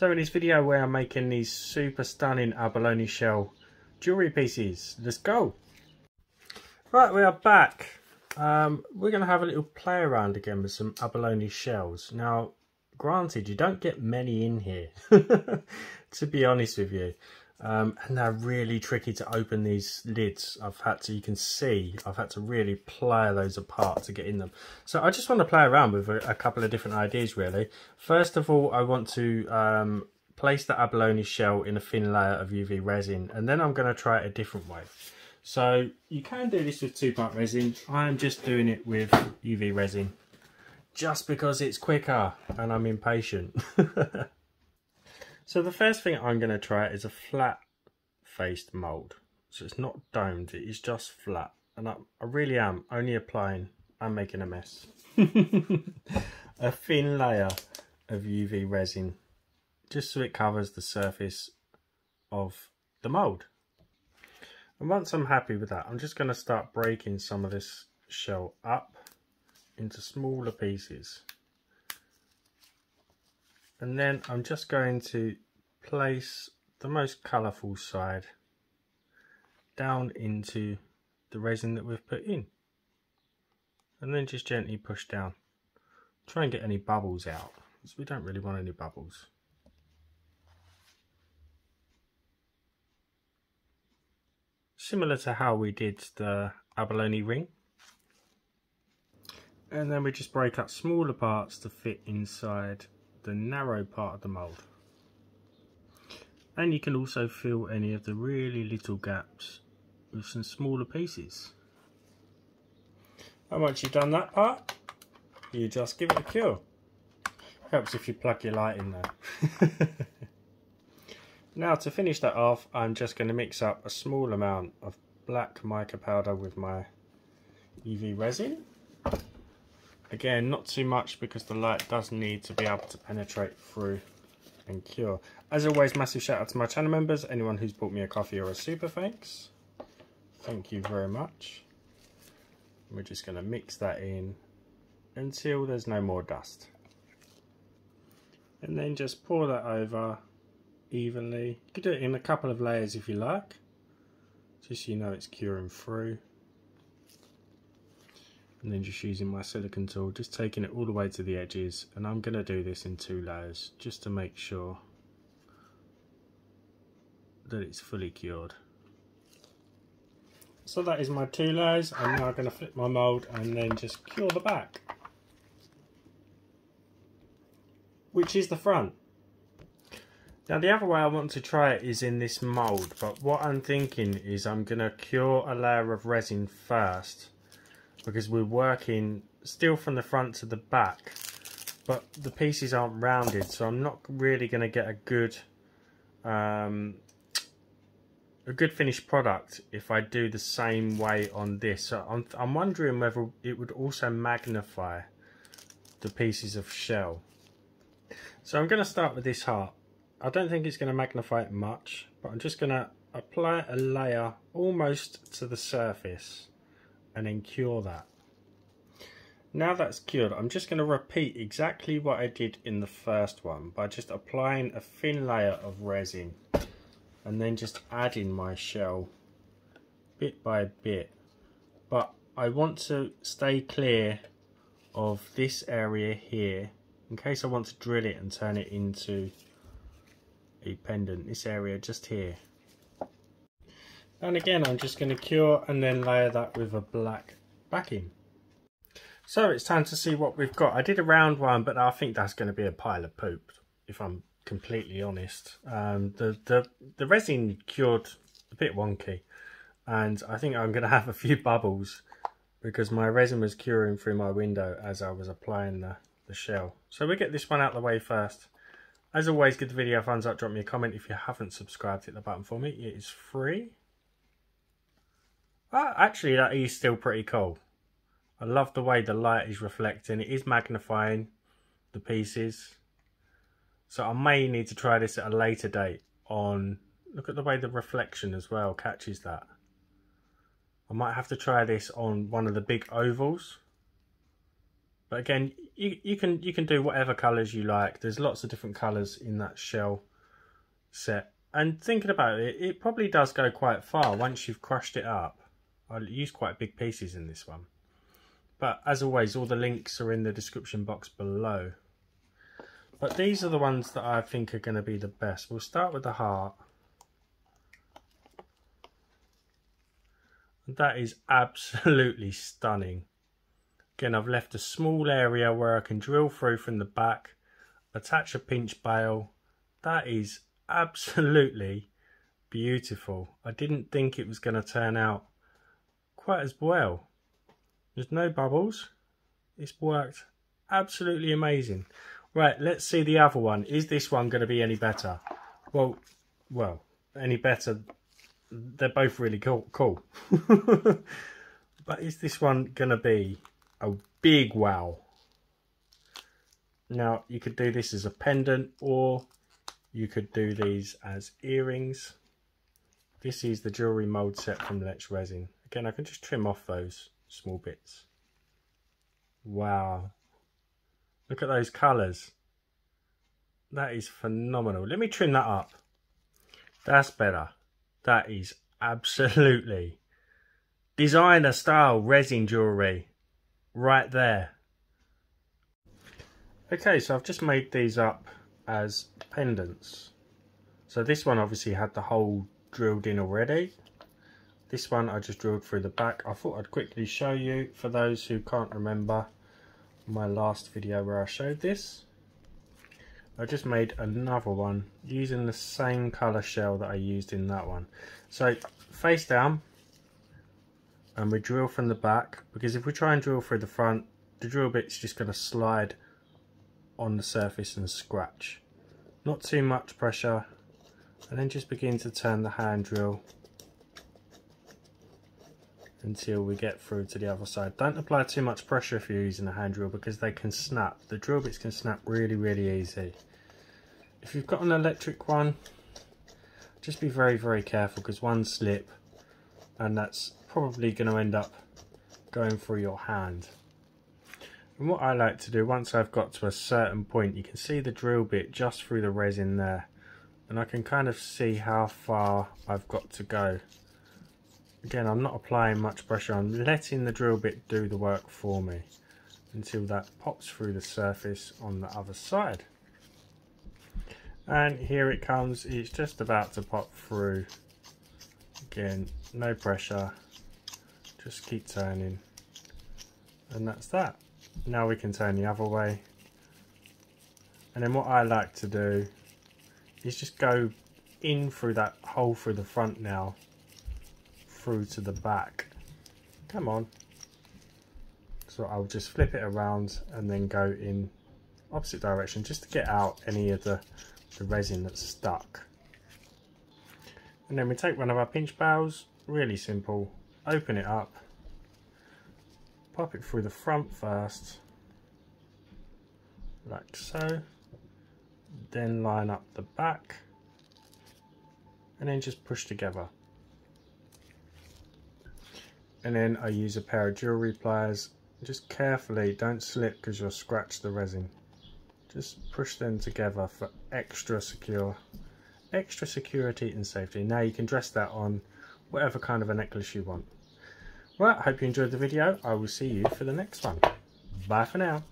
So in this video where I'm making these super stunning abalone shell jewellery pieces, let's go! Right, we are back. We're going to have a little play around again with some abalone shells. Now granted, you don't get many in here to be honest with you, and they're really tricky to open these lids. You can see I've had to really ply those apart to get in them. So I just want to play around with a couple of different ideas really. First of all, I want to place the abalone shell in a thin layer of UV resin, and then I'm going to try it a different way. So you can do this with 2-part resin. I am just doing it with UV resin just because it's quicker and I'm impatient. So the first thing I'm going to try is a flat faced mould. So it's not domed, it is just flat. And I really am only applying, I'm making a mess. A thin layer of UV resin, just so it covers the surface of the mould. And once I'm happy with that, I'm just going to start breaking some of this shell up into smaller pieces. And then I'm just going to place the most colourful side down into the resin that we've put in. And then just gently push down. Try and get any bubbles out, because we don't really want any bubbles. Similar to how we did the abalone ring. And then we just break up smaller parts to fit inside the narrow part of the mould. And you can also fill any of the really little gaps with some smaller pieces. And once you've done that part, you just give it a cure. Helps if you plug your light in there. Now to finish that off, I'm just going to mix up a small amount of black mica powder with my UV resin. Again, not too much because the light does need to be able to penetrate through and cure. As always, massive shout out to my channel members, anyone who's bought me a coffee or a super thanks. Thank you very much. We're just going to mix that in until there's no more dust. And then just pour that over evenly. You could do it in a couple of layers if you like, just so you know it's curing through. And then just using my silicone tool, just taking it all the way to the edges. And I'm going to do this in 2 layers just to make sure that it's fully cured. So that is my 2 layers. I'm now going to flip my mould and then just cure the back, which is the front. Now the other way I want to try it is in this mould, but what I'm thinking is I'm going to cure a layer of resin first, because we're working still from the front to the back, but the pieces aren't rounded, so I'm not really going to get a good finished product if I do the same way on this. So I'm wondering whether it would also magnify the pieces of shell. So I'm going to start with this heart. I don't think it's going to magnify it much, but I'm just going to apply a layer almost to the surface and then cure that. Now that's cured, I'm just going to repeat exactly what I did in the first one by just applying a thin layer of resin and then just adding my shell bit by bit. But I want to stay clear of this area here in case I want to drill it and turn it into a pendant, this area just here. And again, I'm just going to cure and then layer that with a black backing. So it's time to see what we've got. I did a round one, but I think that's going to be a pile of poop, if I'm completely honest. The resin cured a bit wonky, and I think I'm going to have a few bubbles because my resin was curing through my window as I was applying the shell. So we get this one out of the way first. As always, give the video a thumbs up, drop me a comment. If you haven't subscribed, hit the button for me. It is free. Well, actually, that is still pretty cool. I love the way the light is reflecting. It is magnifying the pieces. So I may need to try this at a later date on... Look at the way the reflection as well catches that. I might have to try this on one of the big ovals. But again, you can do whatever colours you like. There's lots of different colours in that shell set. And thinking about it, it probably does go quite far once you've crushed it up. I use quite big pieces in this one. But as always, all the links are in the description box below. But these are the ones that I think are going to be the best. We'll start with the heart. That is absolutely stunning. Again, I've left a small area where I can drill through from the back, attach a pinch bail. That is absolutely beautiful. I didn't think it was going to turn out quite as well. There's no bubbles. It's worked absolutely amazing. Right, let's see the other one. Is this one going to be any better? Well, any better? They're both really cool. But is this one going to be a big wow? Now, you could do this as a pendant, or you could do these as earrings. This is the jewellery mould set from Let's Resin. Again, I can just trim off those small bits. Wow. Look at those colours. That is phenomenal. Let me trim that up. That's better. That is absolutely designer style resin jewellery right there. Okay, so I've just made these up as pendants. So this one obviously had the hole drilled in already. This one I just drilled through the back. I thought I'd quickly show you, for those who can't remember my last video where I showed this. I just made another one using the same colour shell that I used in that one. So face down, and we drill from the back, because if we try and drill through the front, the drill bit's just going to slide on the surface and scratch. Not too much pressure, and then just begin to turn the hand drill until we get through to the other side. Don't apply too much pressure if you're using a hand drill, because they can snap. The drill bits can snap really easy. If you've got an electric one, just be very careful, because one slip and that's probably going to end up going through your hand. And what I like to do, once I've got to a certain point, you can see the drill bit just through the resin there, and I can kind of see how far I've got to go. Again, I'm not applying much pressure, I'm letting the drill bit do the work for me until that pops through the surface on the other side. And here it comes, it's just about to pop through. Again, no pressure, just keep turning, and that's that. Now we can turn the other way, and then what I like to do is just go in through that hole through the front now, through to the back. Come on. So I'll just flip it around and then go in opposite direction, just to get out any of the resin that's stuck. And then we take one of our pinch bails, really simple, open it up, pop it through the front first, like so, then line up the back, and then just push together. And then I use a pair of jewellery pliers, just carefully, don't slip because you'll scratch the resin. Just push them together for extra security and safety. Now you can dress that on whatever kind of a necklace you want. Well, I hope you enjoyed the video. I will see you for the next one. Bye for now.